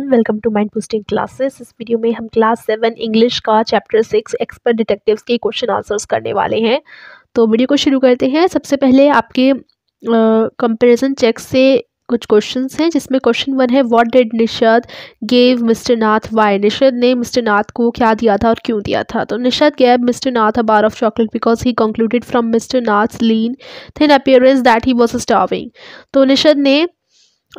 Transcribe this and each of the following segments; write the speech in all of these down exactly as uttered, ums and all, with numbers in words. Welcome to mind boosting classes. इस video में हम क्लास सेवन इंग्लिश का चैप्टर सिक्स एक्सपर्ट डिटेक्टिव्स के क्वेश्चन आंसर्स करने वाले हैं। तो वीडियो को शुरू करते हैं। सबसे पहले आपके कंपैरिजन चेक से कुछ क्वेश्चंस हैं, जिसमें क्वेश्चन वन है what did Nishad gave mister Nath why. Nishad ने मिस्टर नाथ को क्या दिया था और क्यों दिया था। तो Nishad gave mister Nath a bar of chocolate because he concluded from mister Nath's lean thin appearance that he was starving. तो निषाद ने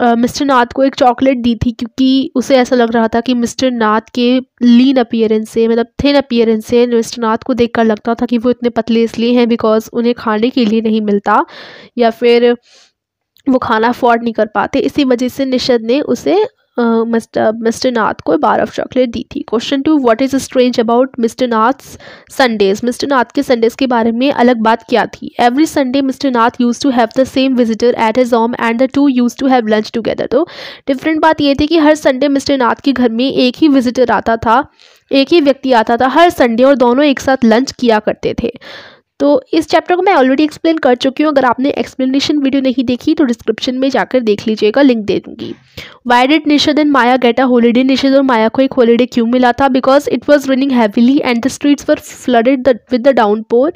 मिस्टर uh, नाथ को एक चॉकलेट दी थी क्योंकि उसे ऐसा लग रहा था कि मिस्टर नाथ के लीन अपीयरेंस से, मतलब थिन अपीयरेंस से, मिस्टर नाथ को देखकर लगता था कि वो इतने पतले इसलिए हैं बिकॉज उन्हें खाने के लिए नहीं मिलता या फिर वो खाना अफोर्ड नहीं कर पाते। इसी वजह से निषाद ने उसे मिस्टर नाथ को बार ऑफ चॉकलेट दी थी। Question two what is strange about mister Nath's Sundays. Mister Nath के संडेज के बारे में अलग बात क्या थी। Every Sunday mister Nath use to have the same visitor at his home and the two use to have lunch together. तो डिफरेंट बात ये थी कि हर संडे मिस्टर नाथ के घर में एक ही विजिटर आता था, एक ही व्यक्ति आता था हर संडे, और दोनों एक साथ लंच किया करते थे। तो इस चैप्टर को मैं ऑलरेडी एक्सप्लेन कर चुकी हूँ। अगर आपने एक्सप्लेनेशन वीडियो नहीं देखी तो डिस्क्रिप्शन में जाकर देख लीजिएगा, लिंक दे दूँगी। Why did Nishad and Maya get a holiday. Nishad और माया को एक हॉलीडे क्यों मिला था। Because it was raining heavily and the streets were flooded with the downpour,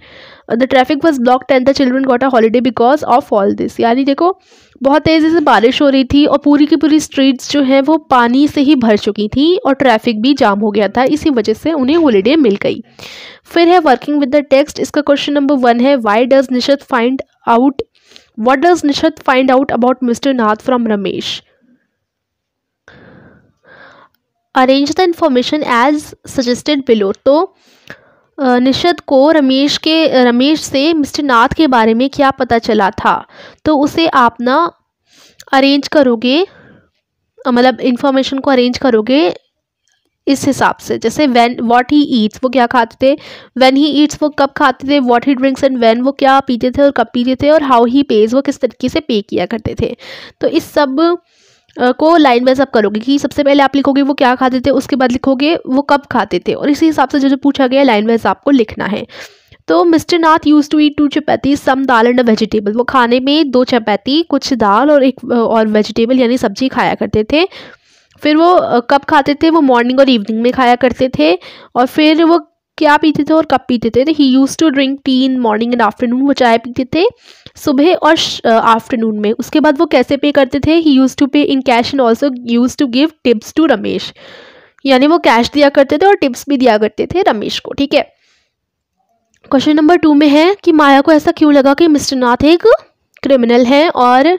the traffic was blocked and the children got a holiday because of all this. यानी देखो बहुत तेज़ी से बारिश हो रही थी और पूरी की पूरी स्ट्रीट्स जो है वो पानी से ही भर चुकी थी और ट्रैफिक भी जाम हो गया था, इसी वजह से उन्हें हॉलीडे मिल गई। फिर है वर्किंग विद द टेक्स्ट। इसका क्वेश्चन नंबर वन है why does Nishad find out what does Nishad find out about mister Nath from Ramesh. Arrange the information as suggested below. तो निषाद को रमेश के रमेश से मिस्टर नाथ के बारे में क्या पता चला था, तो उसे आप ना अरेंज करोगे, मतलब इंफॉर्मेशन को अरेंज करोगे इस हिसाब से। जैसे व्हेन व्हाट ही ईट्स, वो क्या खाते थे, व्हेन ही ईट्स वो कब खाते थे, what he drinks and when, वो क्या पीते थे और कब पीते थे, और हाउ ही पेज, वो किस तरीके से पे किया करते थे। तो इस सब को लाइन वाइज आप करोगे कि सबसे पहले आप लिखोगे वो क्या खाते थे, उसके बाद लिखोगे वो कब खाते थे, और इसी हिसाब से जो जो पूछा गया लाइन वाइज आपको लिखना है। तो mister Nath use to eat two chapati some dal and a vegetable. वो खाने में दो चपाती, कुछ दाल और एक और वेजिटेबल यानी सब्जी खाया करते थे। फिर वो कब खाते थे, वो मॉर्निंग और इवनिंग में खाया करते थे। और फिर वो क्या पीते थे और कब पीते थे। He use to drink tea in morning and afternoon. वो चाय पीते थे सुबह और आफ्टरनून में। उसके बाद वो कैसे पे करते थे, he use to pay in cash and also use to give tips to Ramesh. यानी वो कैश दिया करते थे और टिप्स भी दिया करते थे रमेश को। ठीक है, क्वेश्चन नंबर टू में है कि माया को ऐसा क्यों लगा कि मिस्टर नाथ एक क्रिमिनल है, और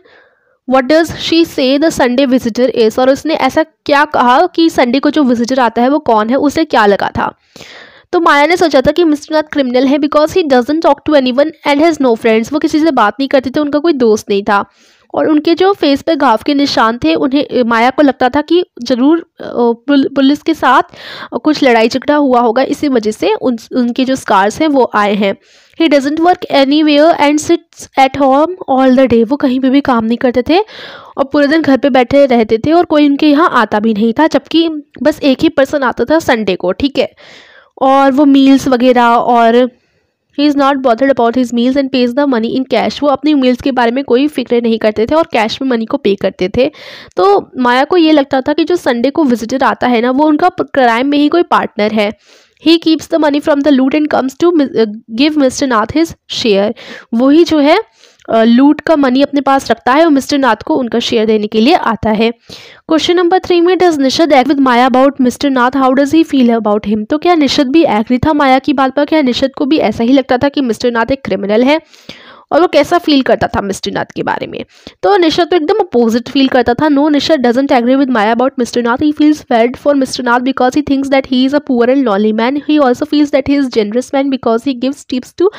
What does she say the Sunday visitor is, और उसने ऐसा क्या कहा कि संडे को जो विजिटर आता है वो कौन है, उसे क्या लगा था। तो माया ने सोचा था कि मिस्टर नाथ क्रिमिनल है because he doesn't talk to anyone and has no friends. वो किसी से बात नहीं करते थे, उनका कोई दोस्त नहीं था, और उनके जो फेस पे घाव के निशान थे, उन्हें माया को लगता था कि ज़रूर पुलिस के साथ कुछ लड़ाई झगड़ा हुआ होगा, इसी वजह से उन उनके जो स्कार्स हैं वो आए हैं। He doesn't work anywhere and sits at home all the day. वो कहीं पर भी काम नहीं करते थे और पूरे दिन घर पे बैठे रहते थे, और कोई उनके यहाँ आता भी नहीं था, जबकि बस एक ही पर्सन आता था संडे को। ठीक है, और वो मील्स वगैरह, और he is not bothered about his meals and pays the money in cash. वो अपनी मील्स के बारे में कोई फिक्र नहीं करते थे और कैश में मनी को पे करते थे। तो माया को ये लगता था कि जो संडे को विजिटर आता है ना, वो उनका क्राइम में ही कोई पार्टनर है। He keeps the money from the loot and comes to give mister Nath his share. वही जो है लूट का मनी अपने पास रखता है और मिस्टर नाथ को उनका शेयर देने के लिए आता है। क्वेश्चन नंबर थ्री में does Nishad agree with Maya about mister Nath, how does he feel about him. तो क्या निषाद भी एग्री था माया की बात पर, क्या निषाद को भी ऐसा ही लगता था कि मिस्टर नाथ एक क्रिमिनल है, और वो कैसा फील करता था मिस्टर नाथ के बारे में। तो निषाद तो एकदम अपोजिट फील करता था। No, Nishad doesn't agree with Maya about mister Nath. He feels bad for mister Nath because he thinks that he is a poor and lonely man. He also feels that he is generous man because he gives tips to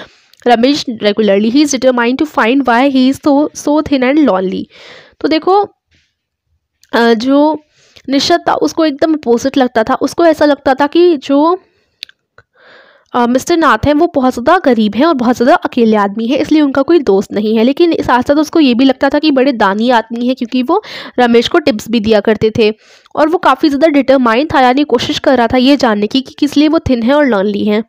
Ramesh regularly. He is determined to find why he is so so thin and lonely. तो देखो जो निषाद था उसको एकदम opposite लगता था। उसको ऐसा लगता था कि जो मिस्टर uh, नाथ है वो बहुत ज़्यादा गरीब है और बहुत ज़्यादा अकेले आदमी है, इसलिए उनका कोई दोस्त नहीं है। लेकिन साथ साथ उसको ये भी लगता था कि बड़े दानी आदमी है क्योंकि वो रमेश को टिप्स भी दिया करते थे, और वो काफ़ी ज़्यादा डिटरमाइंड था, यानी कोशिश कर रहा था ये जानने की कि किस लिए वो थिन है और लॉनली है।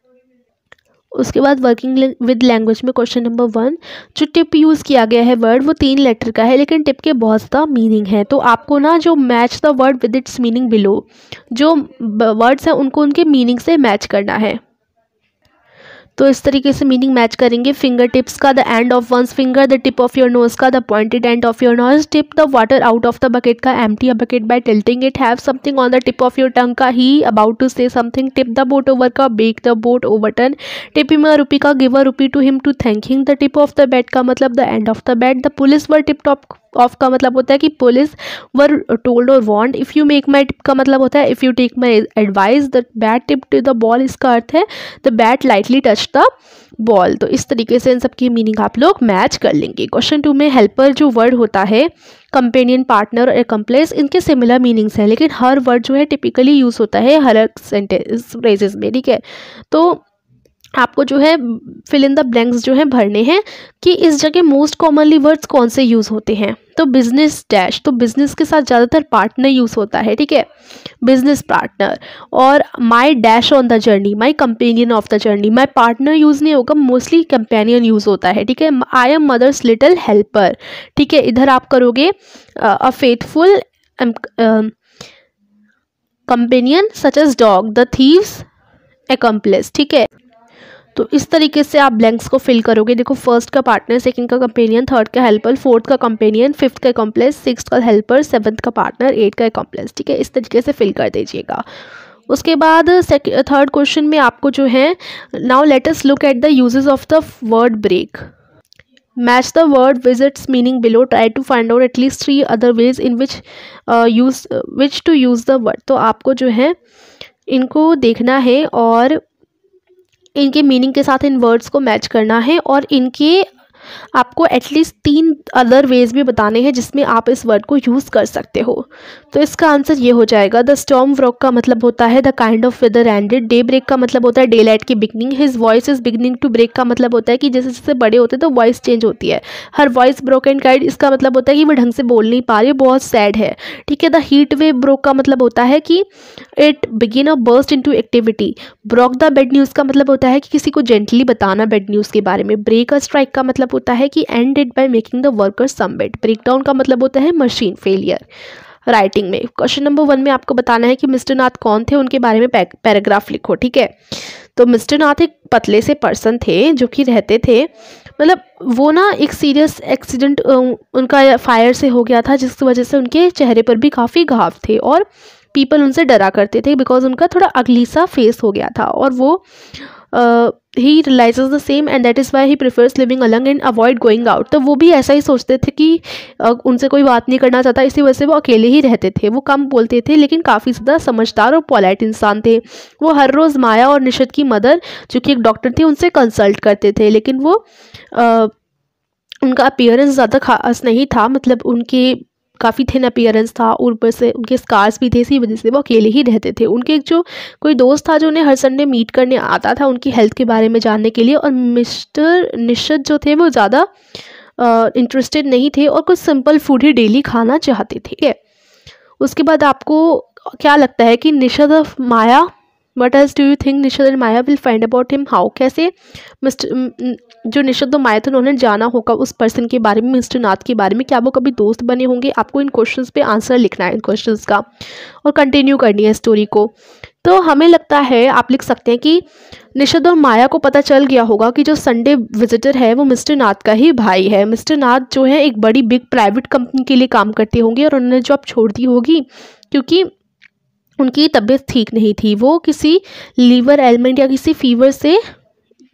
उसके बाद वर्किंग विद लैंग्वेज में क्वेश्चन नंबर वन, जो टिप यूज़ किया गया है वर्ड वो तीन लेटर का है, लेकिन टिप के बहुत सा मीनिंग है। तो आपको ना जो match the word with its meaning below, जो वर्ड्स हैं उनको उनके मीनिंग से मैच करना है। तो इस तरीके से मीनिंग मैच करेंगे। फिंगर टिप्स का the end of one's finger, the tip of your nose का the pointed end of your nose, tip the water out of the bucket का empty a bucket by tilting it, have something on the tip of your tongue का he about to say something, tip the boat over का bake the boat overturn, tip him a rupee का give a rupee to him to thank him, the tip of the bat का मतलब the end of the bat, the police were tip top off का मतलब होता है कि police were told और warned, if you make my tip का मतलब होता है if you take my advice, the bat tip to the ball इसका अर्थ है the bat lightly touch the ball. तो इस तरीके से इन सब की मीनिंग आप लोग मैच कर लेंगे। क्वेश्चन टू में हेल्पर जो वर्ड होता है, कंपेनियन, पार्टनर और अकम्प्लेस, इनके सिमिलर मीनिंग्स हैं, लेकिन हर वर्ड जो है टिपिकली यूज़ होता है हर सेंटेंस फ्रेजेस में, ठीक है। तो आपको जो है फिल इन द ब्लैंक्स जो है भरने हैं कि इस जगह मोस्ट कॉमनली वर्ड्स कौन से यूज़ होते हैं। तो बिजनेस डैश, तो बिजनेस के साथ ज़्यादातर पार्टनर यूज़ होता है, ठीक है, बिजनेस पार्टनर। और my dash on the journey, my companion of the journey, my partner use नहीं होगा, मोस्टली कंपेनियन यूज़ होता है, ठीक है। I am mother's little helper, ठीक है। इधर आप करोगे a faithful companion such as dog, the thieves accomplice, ठीक है। तो इस तरीके से आप ब्लैंक्स को फिल करोगे। देखो फर्स्ट का पार्टनर, सेकंड का कंपेनियन, थर्ड का हेल्पर, फोर्थ का कंपेनियन, फिफ्थ का कॉम्प्लेक्स, सिक्स्थ का हेल्पर, सेवन्थ का पार्टनर, एट का कॉम्प्लेक्स, ठीक है। इस तरीके से फिल कर दीजिएगा। उसके बाद थर्ड क्वेश्चन में आपको जो है now let us look at the uses of the word break, match the word with its meaning below, try to find out at least three other ways in which use which to use the word. तो आपको जो है इनको देखना है और इनके meaning के साथ इन वर्ड्स को मैच करना है, और इनके आपको एटलीस्ट तीन अदर वेज भी बताने हैं जिसमें आप इस वर्ड को यूज़ कर सकते हो। तो इसका आंसर ये हो जाएगा, द स्टॉर्म रॉक का मतलब होता है the kind of weather ended, day break का मतलब होता है डे लाइट की beginning, his voice is beginning to break का मतलब होता है कि जैसे जैसे बड़े होते हैं तो वॉइस चेंज होती है, her voice broke and guide इसका मतलब होता है कि वह ढंग से बोल नहीं पा रही, बहुत सैड है, ठीक है। द हीट वेव ब्रोक का मतलब होता है कि it begin a burst into activity, broke the bad news का मतलब होता है कि किसी को जेंटली बताना बैड न्यूज़ के बारे में, ब्रेक अ स्ट्राइक का मतलब होता है कि end it by making the worker submit, breakdown का मतलब होता है मशीन फेलियर। राइटिंग में क्वेश्चन नंबर वन में आपको बताना है कि मिस्टर नाथ कौन थे, उनके बारे में पैराग्राफ लिखो, ठीक है। तो मिस्टर नाथ एक पतले से पर्सन थे जो कि रहते थे, मतलब वो ना एक सीरियस एक्सीडेंट उनका फायर से हो गया था जिसकी वजह से उनके चेहरे पर भी काफ़ी घाव थे, और पीपल उनसे डरा करते थे बिकॉज उनका थोड़ा अगली सा फेस हो गया था, और वो he realises the same and that is why he prefers living along and avoid going out. तो वो भी ऐसा ही सोचते थे कि uh, उनसे कोई बात नहीं करना चाहता, इसी वजह से वो अकेले ही रहते थे। वो कम बोलते थे लेकिन काफ़ी ज़्यादा समझदार और पोलाइट इंसान थे। वो हर रोज़ माया और निशत की मदर जो कि एक डॉक्टर थी उनसे कंसल्ट करते थे, लेकिन वो uh, उनका अपीयरेंस ज़्यादा खास नहीं था, मतलब उनके काफ़ी थिन अपीयरेंस था, ऊपर से उनके स्कार्स भी थे, इसी वजह से वो अकेले ही रहते थे। उनके एक जो कोई दोस्त था जो उन्हें हर संडे मीट करने आता था उनकी हेल्थ के बारे में जानने के लिए, और मिस्टर निशत जो थे वो ज़्यादा इंटरेस्टेड नहीं थे और कुछ सिंपल फूड ही डेली खाना चाहते थे। उसके बाद आपको क्या लगता है कि निशत of Maya, what else do you think Nishat and Maya will find about him how, कैसे मिस्टर जो निशत और माया थे उन्होंने जाना होगा उस पर्सन के बारे में, मिस्टर नाथ के बारे में, क्या वो कभी दोस्त बने होंगे। आपको इन क्वेश्चंस पे आंसर लिखना है इन क्वेश्चंस का, और कंटिन्यू करनी है स्टोरी को। तो हमें लगता है आप लिख सकते हैं कि निशत और माया को पता चल गया होगा कि जो संडे विजिटर है वो मिस्टर नाथ का ही भाई है, मिस्टर नाथ जो है एक बड़ी बिग प्राइवेट कंपनी के लिए काम करते होंगे और उन्होंने जॉब छोड़ दी होगी क्योंकि उनकी तबीयत ठीक नहीं थी, वो किसी लीवर एलिमेंट या किसी फीवर से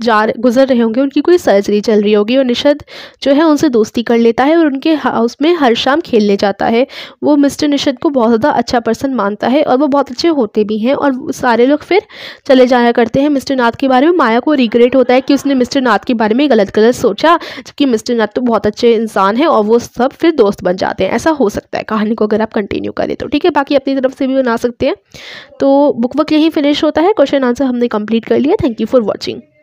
जा गुजर रहे होंगे, उनकी कोई सर्जरी चल रही होगी। और निशत जो है उनसे दोस्ती कर लेता है और उनके हाउस में हर शाम खेलने जाता है। वो मिस्टर निशत को बहुत ज़्यादा अच्छा पर्सन मानता है और वो बहुत अच्छे होते भी हैं, और सारे लोग फिर चले जाया करते हैं मिस्टर नाथ के बारे में। माया को रिग्रेट होता है कि उसने मिस्टर नाथ के बारे में गलत गलत सोचा, जबकि मिस्टर नाथ तो बहुत अच्छे इंसान हैं और वो सब फिर दोस्त बन जाते हैं। ऐसा हो सकता है कहानी को अगर आप कंटिन्यू करें तो, ठीक है। बाकी अपनी तरफ से भी बना सकते हैं। तो बुक वक्त यहीं फिनिश होता है, क्वेश्चन आंसर हमने कंप्लीट कर लिया। Thank you for watching.